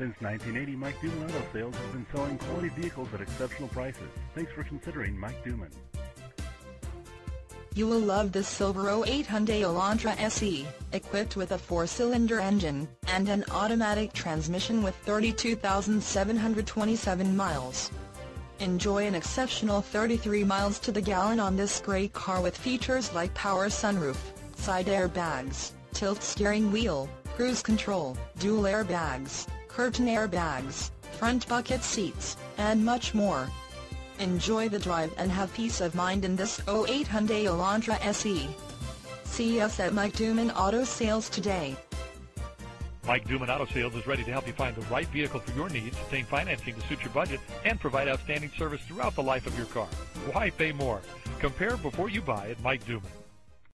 Since 1980, Mike Duman Auto Sales has been selling quality vehicles at exceptional prices. Thanks for considering Mike Duman. You will love this silver 08 Hyundai Elantra SE, equipped with a 4-cylinder engine, and an automatic transmission with 32,727 miles. Enjoy an exceptional 33 miles to the gallon on this great car with features like power sunroof, side airbags, tilt steering wheel, cruise control, dual airbags, curtain airbags, front bucket seats, and much more. Enjoy the drive and have peace of mind in this 08 Hyundai Elantra SE. See us at Mike Duman Auto Sales today. Mike Duman Auto Sales is ready to help you find the right vehicle for your needs, obtain financing to suit your budget, and provide outstanding service throughout the life of your car. Why pay more? Compare before you buy at Mike Duman.